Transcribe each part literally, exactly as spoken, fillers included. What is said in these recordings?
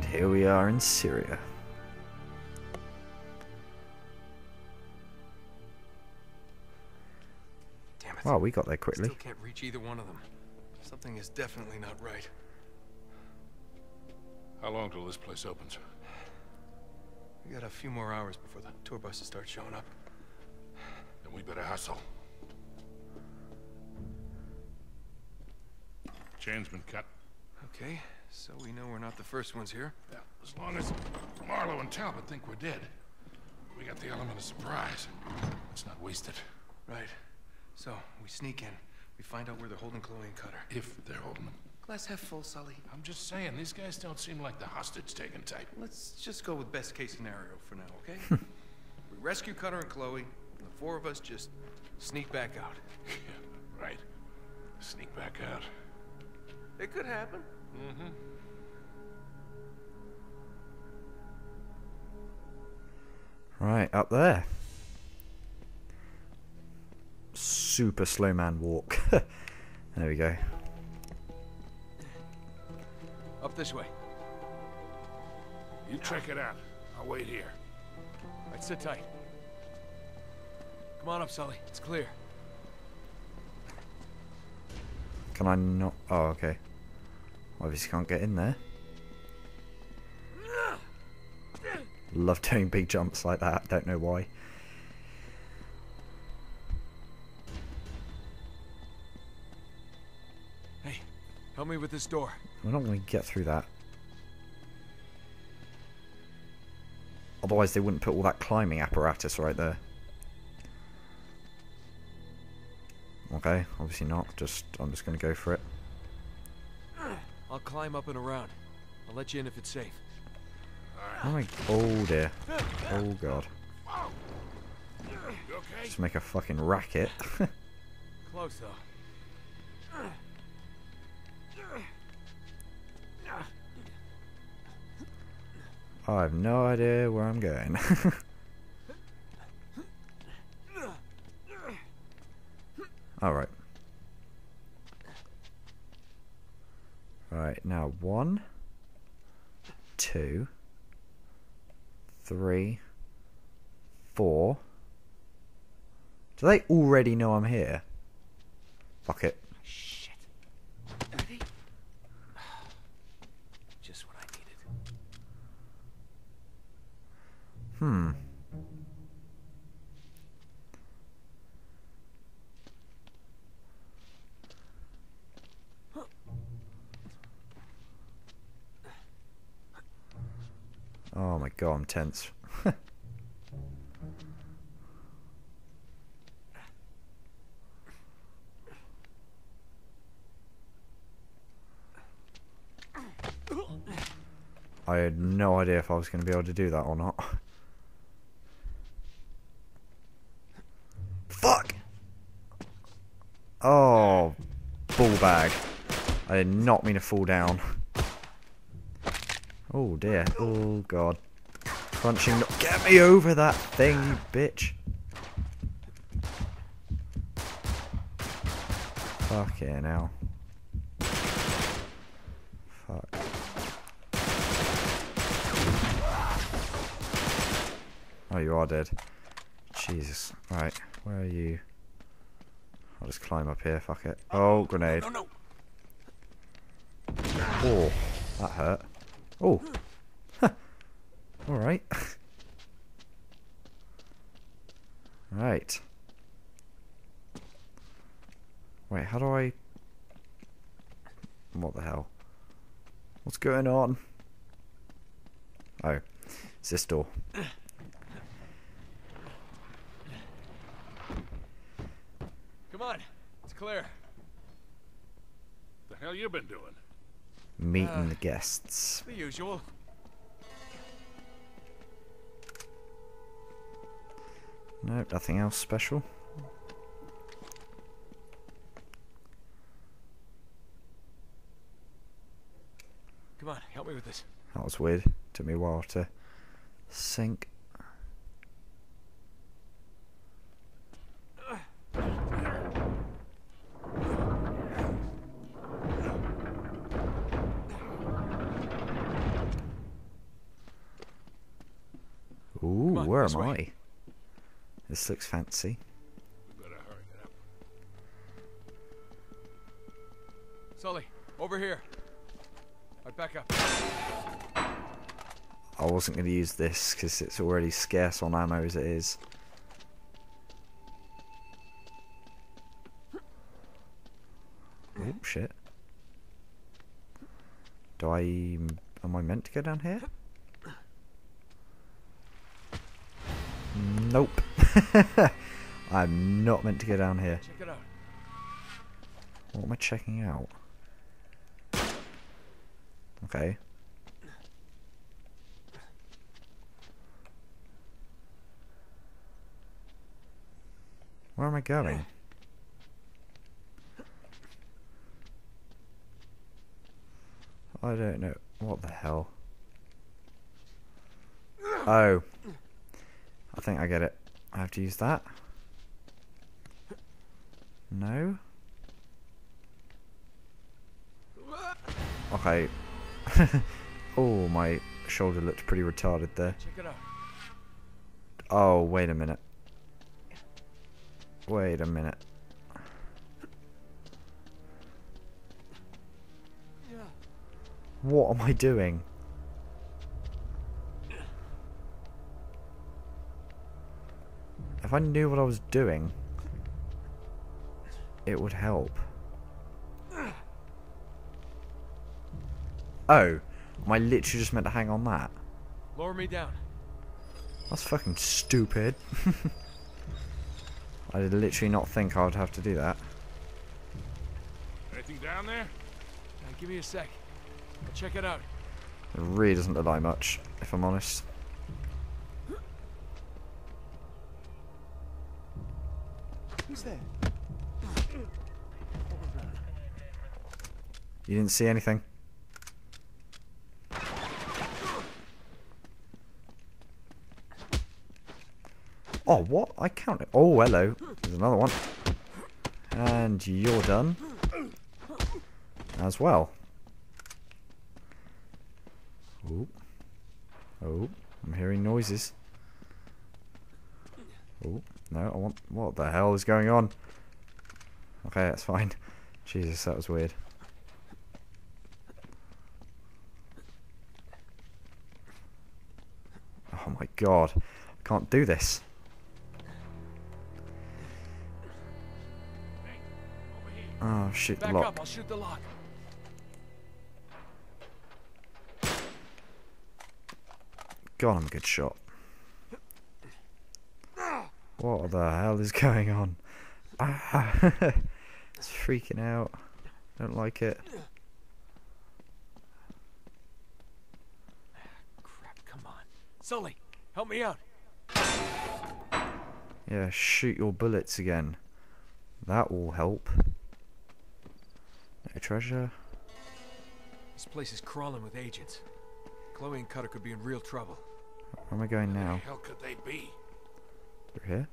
And here we are in Syria. Damn it. Wow, we got there quickly. Still can't reach either one of them. Something is definitely not right. How long till this place opens? We got a few more hours before the tour buses start showing up. Then we better hustle. Chain's been cut. Okay, so we know we're not the first ones here. Yeah, as long as Marlowe and Talbot think we're dead. We got the element of surprise. Let's not waste it. Right. So, we sneak in. We find out where they're holding Chloe and Cutter. If they're holding them. Glass half full, Sully. I'm just saying, these guys don't seem like the hostage-taking type. Let's just go with best-case scenario for now, okay? We rescue Cutter and Chloe, and the four of us just sneak back out. Yeah, right. Sneak back out. It could happen. Mm-hmm. Right, up there. Super slow man walk. There we go. Up this way. You check it out. I'll wait here. Right, sit tight. Come on up, Sully. It's clear. Can I not? Oh, okay. Obviously can't get in there. Love doing big jumps like that. Don't know why. Hey, help me with this door. We're not going to get through that. Otherwise they wouldn't put all that climbing apparatus right there. Okay, obviously not. Just I'm just going to go for it. I'll climb up and around. I'll let you in if it's safe. Oh my... Oh dear. Oh god. Just make a fucking racket. Close though. I have no idea where I'm going. Alright. Alright, now one, two, three, four. Do they already know I'm here? Fuck it. Shit. Just what I needed. Hmm. Oh my god, I'm tense. I had no idea if I was going to be able to do that or not. Fuck! Oh, ball bag. I did not mean to fall down. Oh dear, oh god. Crunching, get me over that thing, you bitch. Fuck yeah, now. Fuck. Oh, you are dead. Jesus. Right, where are you? I'll just climb up here, fuck it. Oh, grenade. Oh, that hurt. Oh, huh. All right, right. Wait, how do I? What the hell? What's going on? Oh, it's this door. Come on, it's clear. What the hell you been doing? Meeting uh, the guests. The usual. Nope, nothing else special. Come on, help me with this. That was weird. Took me a while to sink. where am I? This looks fancy. We better hurry it up. Sully, over here. All right, back up. I wasn't going to use this because it's already scarce on ammo as it is. Oh shit. Do I... am I meant to go down here? Nope. I'm not meant to go down here. Check it out. What am I checking out? Okay. Where am I going? I don't know. What the hell? Oh. I think I get it. I have to use that. No? Okay. Oh, my shoulder looked pretty retarded there. Oh, wait a minute. Wait a minute. What am I doing? If I knew what I was doing, it would help. Oh, am I literally just meant to hang on that? Lower me down. That's fucking stupid. I did literally not think I would have to do that. Anything down there? Now, give me a sec. I'll check it out. It really doesn't look like much, if I'm honest. Who's there? You didn't see anything. Oh, what? I counted. Oh, hello. There's another one. And you're done. As well. Oh, oh! I'm hearing noises. Oh no! I want. What the hell is going on? Okay, that's fine. Jesus, that was weird. Oh my god! I can't do this. Oh shoot! The lock. Back up! I'll shoot the lock. God, I'm a good shot. What the hell is going on? Ah, it's freaking out. Don't like it. Crap, come on. Sully, help me out. Yeah, shoot your bullets again. That will help. No treasure. This place is crawling with agents. Chloe and Cutter could be in real trouble. Where am I going now? Where the hell could they be? They're here?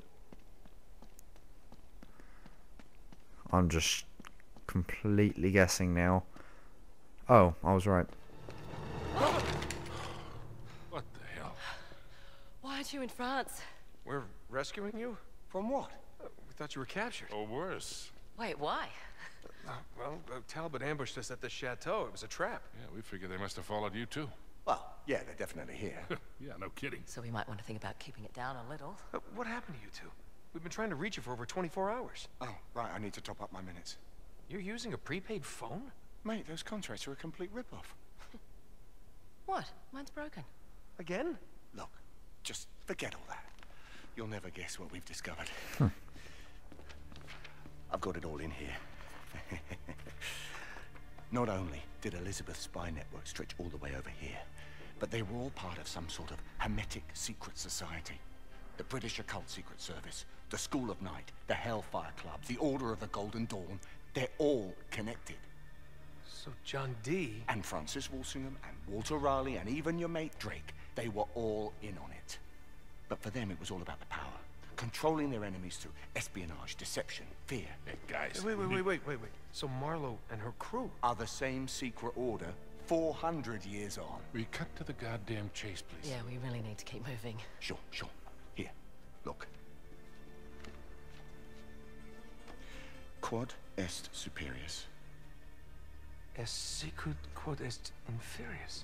I'm just completely guessing now. Oh, I was right. What the hell? Why aren't you in France? We're rescuing you? From what? Uh, we thought you were captured. Or worse. Wait, why? Uh, well, uh, Talbot ambushed us at the chateau. It was a trap. Yeah, we figured they must have followed you too. Well, yeah, they're definitely here. Yeah, no kidding. So we might want to think about keeping it down a little. Uh, what happened to you two? We've been trying to reach you for over twenty-four hours. Oh, right, I need to top up my minutes. You're using a prepaid phone? Mate, those contracts are a complete rip-off. What? Mine's broken. Again? Look, just forget all that. You'll never guess what we've discovered. Hmm. I've got it all in here. Not only did Elizabeth's spy network stretch all the way over here, but they were all part of some sort of hermetic secret society. The British Occult Secret Service, the School of Night, the Hellfire Club, the Order of the Golden Dawn, they're all connected. So John Dee... and Francis Walsingham, and Walter Raleigh, and even your mate Drake, they were all in on it. But for them, it was all about the power. Controlling their enemies through espionage, deception, fear. Hey, guys. Wait, wait, wait, wait, wait, wait. So Marlowe and her crew are the same secret order four hundred years on. We cut to the goddamn chase, please. Yeah, we really need to keep moving. Sure, sure. Look. Quod est superius. As sicut quod est inferius.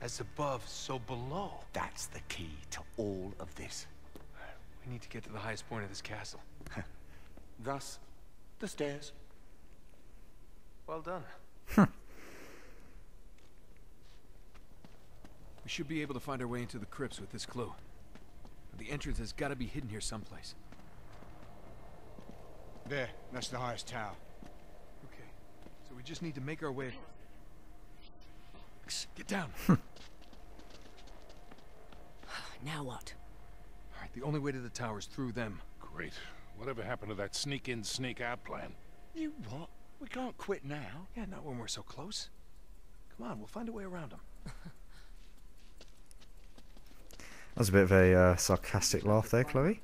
As above, so below. That's the key to all of this. We need to get to the highest point of this castle. Thus, the stairs. Well done. We should be able to find our way into the crypts with this clue. But the entrance has got to be hidden here someplace. There, that's the highest tower. Okay, so we just need to make our way. Get down. Now what? All right, the only way to the tower is through them. Great. Whatever happened to that sneak in, sneak out plan? You what? We can't quit now. Yeah, not when we're so close. Come on, we'll find a way around them. That was a bit of a uh, sarcastic laugh there, Chloe.